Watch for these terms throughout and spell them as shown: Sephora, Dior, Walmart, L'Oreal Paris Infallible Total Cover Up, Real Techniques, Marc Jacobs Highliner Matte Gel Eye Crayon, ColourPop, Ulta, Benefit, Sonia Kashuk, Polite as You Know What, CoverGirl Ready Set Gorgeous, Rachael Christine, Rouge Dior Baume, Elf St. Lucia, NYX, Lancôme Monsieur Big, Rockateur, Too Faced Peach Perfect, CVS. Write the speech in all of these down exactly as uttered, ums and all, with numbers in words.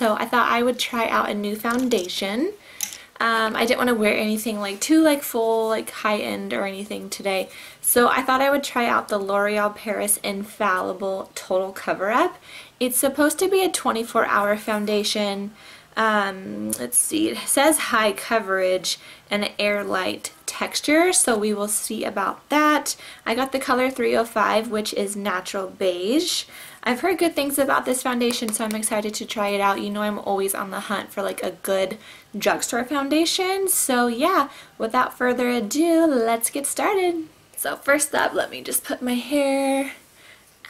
So I thought I would try out a new foundation. Um, I didn't want to wear anything like too like full, like high-end or anything today. So I thought I would try out the L'Oreal Paris Infallible Total Cover Up. It's supposed to be a twenty-four hour foundation. Um, let's see, it says high coverage and air light texture, so we will see about that. I got the color three oh five, which is natural beige. I've heard good things about this foundation, so I'm excited to try it out. You know I'm always on the hunt for like a good drugstore foundation. So yeah, without further ado, let's get started. So first up, let me just put my hair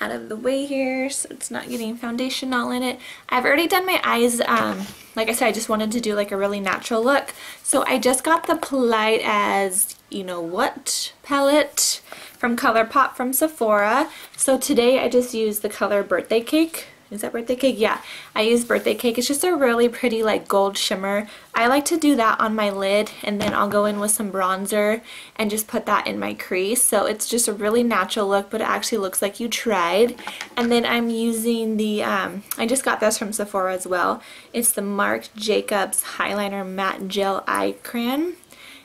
out of the way here so it's not getting foundation all in it. I've already done my eyes. Um, like I said, I just wanted to do like a really natural look. So I just got the Polite as You Know What palette from ColourPop from Sephora. So today I just used the color Birthday Cake. Is that Birthday Cake? Yeah, I use Birthday Cake. It's just a really pretty like gold shimmer. I like to do that on my lid, and then I'll go in with some bronzer and just put that in my crease. So it's just a really natural look, but it actually looks like you tried. And then I'm using the, um, I just got this from Sephora as well. It's the Marc Jacobs Highliner Matte Gel Eye Crayon.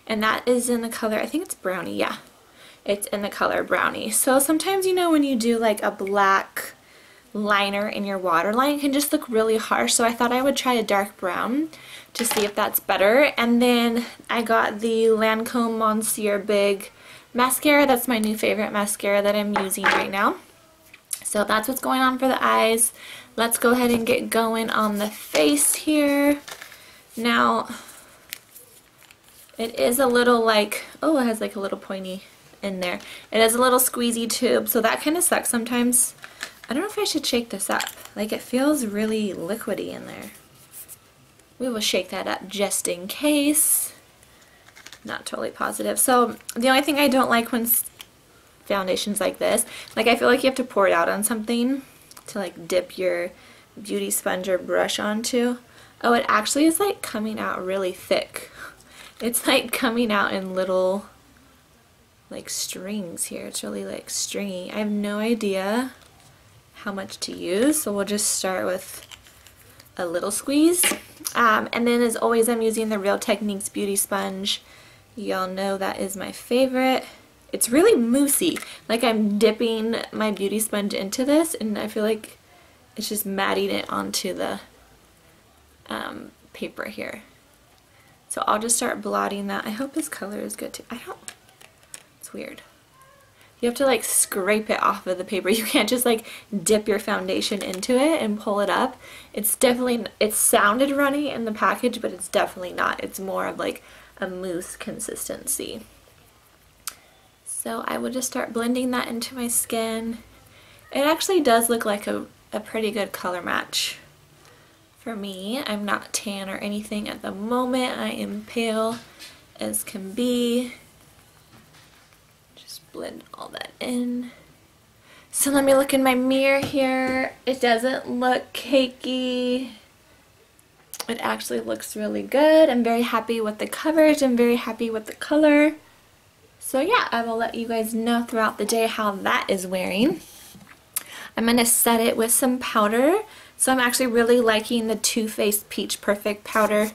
And that is in the color, I think it's Brownie, yeah. It's in the color Brownie. So sometimes, you know, when you do like a black liner in your waterline can just look really harsh, so I thought I would try a dark brown to see if that's better. And then I got the Lancôme Monsieur Big mascara. That's my new favorite mascara that I'm using right now. So that's what's going on for the eyes. Let's go ahead and get going on the face here. Now it is a little like, oh, it has like a little pointy in there. It has a little squeezy tube, so that kind of sucks sometimes. I don't know if I should shake this up. Like, it feels really liquidy in there. We will shake that up just in case. Not totally positive. So the only thing I don't like when foundations like this, like I feel like you have to pour it out on something to like dip your beauty sponge or brush onto. Oh, it actually is like coming out really thick. It's like coming out in little like strings here. It's really like stringy. I have no idea how much to use, so we'll just start with a little squeeze. Um, and then as always, I'm using the Real Techniques Beauty Sponge. Y'all know that is my favorite. It's really moussey. Like, I'm dipping my beauty sponge into this, and I feel like it's just matting it onto the um, paper here. So I'll just start blotting that. I hope this color is good too. I don't, it's weird. You have to like scrape it off of the paper. You can't just like dip your foundation into it and pull it up. It's definitely, it sounded runny in the package, but it's definitely not. It's more of like a mousse consistency. So I will just start blending that into my skin. It actually does look like a, a pretty good color match for me. I'm not tan or anything at the moment. I am pale as can be. Blend all that in. So let me look in my mirror here. It doesn't look cakey. It actually looks really good. I'm very happy with the coverage. I'm very happy with the color. So yeah, I will let you guys know throughout the day how that is wearing. I'm going to set it with some powder. So I'm actually really liking the Too Faced Peach Perfect powder.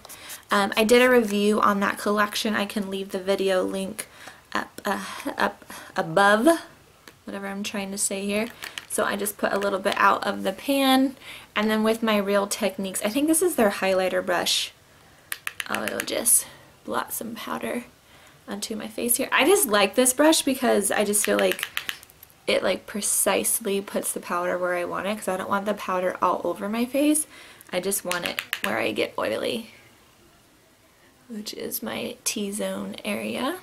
Um, I did a review on that collection. I can leave the video link Up, uh, up above, whatever I'm trying to say here. So I just put a little bit out of the pan, and then with my Real Techniques, I think this is their highlighter brush, I'll just blot some powder onto my face here. I just like this brush because I just feel like it like precisely puts the powder where I want it, because I don't want the powder all over my face. I just want it where I get oily, which is my T-zone area.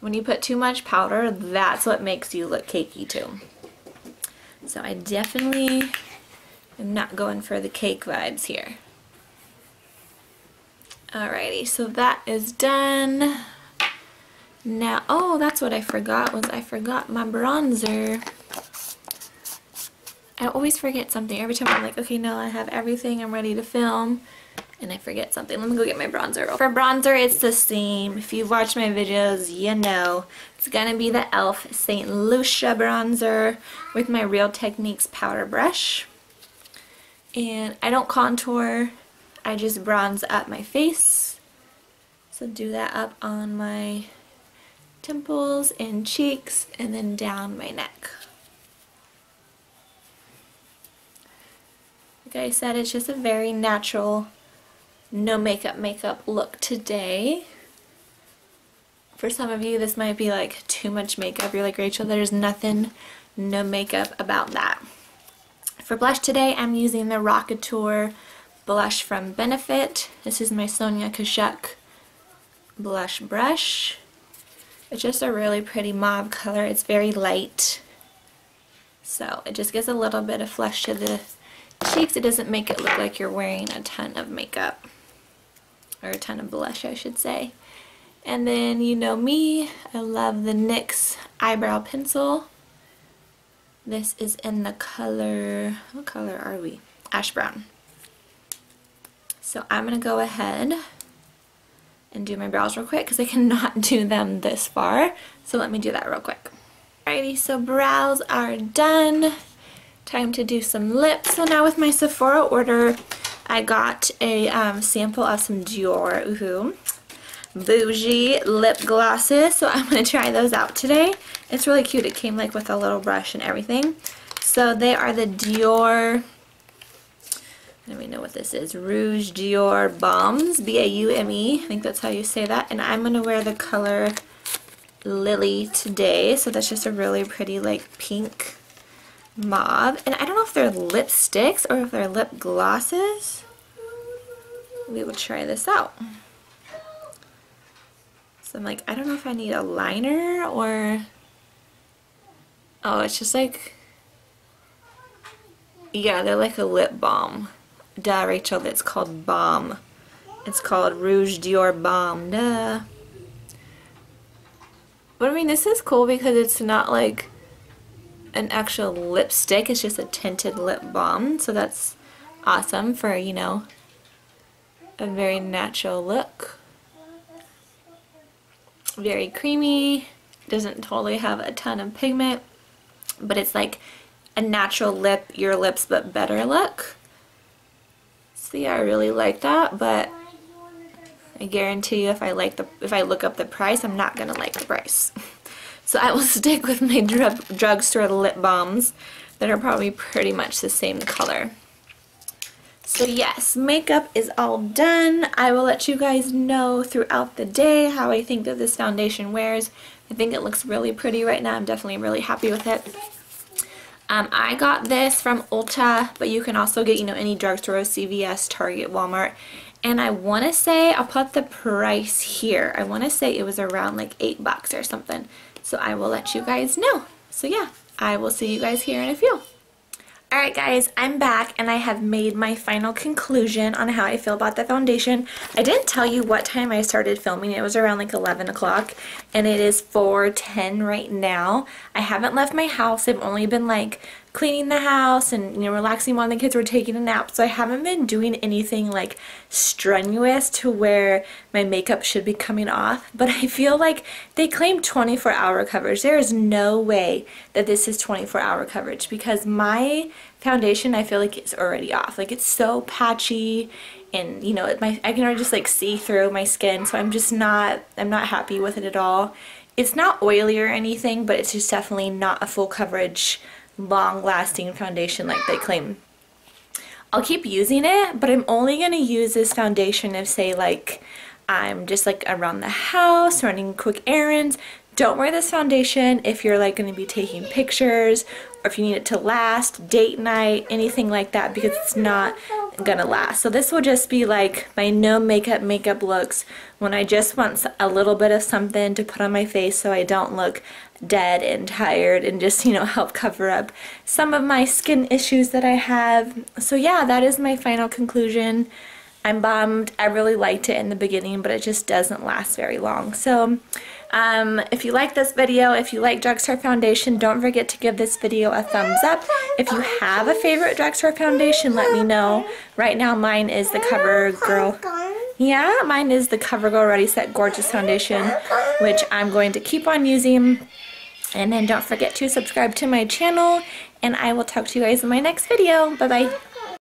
When you put too much powder, that's what makes you look cakey too. So I definitely am not going for the cake vibes here. Alrighty, so that is done. Now, oh, that's what I forgot, was I forgot my bronzer. I always forget something. Every time I'm like, okay, no, I have everything, I'm ready to film, and I forget something. Let me go get my bronzer. For bronzer, it's the same. If you've watched my videos, you know. It's gonna be the Elf Saint Lucia bronzer with my Real Techniques powder brush. And I don't contour, I just bronze up my face. So do that up on my temples and cheeks and then down my neck. Like I said, it's just a very natural, no makeup makeup look today. For some of you, this might be like too much makeup. You're like, Rachel, there's nothing no makeup about that. For blush today, I'm using the Rockateur blush from Benefit. This is my Sonia Kashuk blush brush. It's just a really pretty mauve color. It's very light. So it just gives a little bit of flush to the cheeks. It doesn't make it look like you're wearing a ton of makeup. Or a ton of blush, I should say. And then, you know me, I love the N Y X eyebrow pencil. This is in the color, what color are we? Ash brown. So I'm going to go ahead and do my brows real quick because I cannot do them this far. So let me do that real quick. Alrighty, so brows are done. Time to do some lips. So now with my Sephora order, I got a um, sample of some Dior, ooh, bougie lip glosses. So I'm going to try those out today. It's really cute. It came like with a little brush and everything. So they are the Dior, I don't even know what this is, Rouge Dior Baumes, B A U M E. I think that's how you say that. And I'm going to wear the color Lily today. So that's just a really pretty like pink mauve. And I don't know if they're lipsticks or if they're lip glosses. We will try this out. So I'm like, I don't know if I need a liner or... Oh, it's just like, yeah, they're like a lip balm. Duh, Rachel, that's called Balm. It's called Rouge Dior Baume, duh. But I mean, this is cool because it's not like an actual lipstick. It's just a tinted lip balm. So that's awesome for, you know, a very natural look. Very creamy. Doesn't totally have a ton of pigment. But it's like a natural lip, your lips, but better look. So yeah, I really like that, but I guarantee you if I like the if I look up the price, I'm not gonna like the price. So I will stick with my drug, drugstore lip balms that are probably pretty much the same color. So yes, makeup is all done. I will let you guys know throughout the day how I think that this foundation wears. I think it looks really pretty right now. I'm definitely really happy with it. Um, I got this from Ulta, but you can also get, you know, any drugstore, C V S, Target, Walmart. And I want to say, I'll put the price here. I want to say it was around like eight bucks or something. So I will let you guys know. So yeah, I will see you guys here in a few. Alright guys, I'm back and I have made my final conclusion on how I feel about the foundation. I didn't tell you what time I started filming. It was around like eleven o'clock and it is four ten right now. I haven't left my house. I've only been like cleaning the house and, you know, relaxing while the kids were taking a nap. So I haven't been doing anything like strenuous to where my makeup should be coming off. But I feel like they claim twenty-four hour coverage. There is no way that this is twenty-four hour coverage because my foundation, I feel like it's already off. Like it's so patchy and, you know, my, I can already just like see through my skin. So I'm just not, I'm not happy with it at all. It's not oily or anything, but it's just definitely not a full coverage long-lasting foundation like they claim. I'll keep using it, but I'm only going to use this foundation if, say, like I'm just like around the house running quick errands. Don't wear this foundation if you're like going to be taking pictures or if you need it to last, date night, anything like that, because it's not going to last. So this will just be like my no makeup makeup looks when I just want a little bit of something to put on my face so I don't look dead and tired and just, you know, help cover up some of my skin issues that I have. So yeah, that is my final conclusion. I'm bummed. I really liked it in the beginning, but it just doesn't last very long. So um, if you like this video, if you like drugstore foundation, don't forget to give this video a thumbs up. If you have a favorite drugstore foundation, let me know. Right now mine is the CoverGirl. Yeah, mine is the CoverGirl Ready Set Gorgeous foundation, which I'm going to keep on using. And then don't forget to subscribe to my channel, and I will talk to you guys in my next video. Bye-bye.